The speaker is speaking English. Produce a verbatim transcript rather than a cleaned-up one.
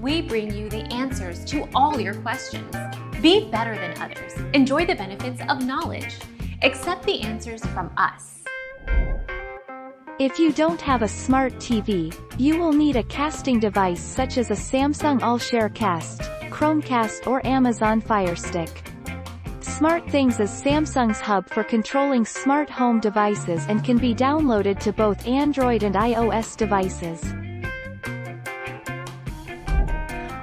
we bring you the answers to all your questions. Be better than others. Enjoy the benefits of knowledge. Accept the answers from us. If you don't have a smart T V, you will need a casting device such as a Samsung AllShare Cast, Chromecast or Amazon Fire Stick. SmartThings is Samsung's hub for controlling smart home devices and can be downloaded to both Android and iOS devices.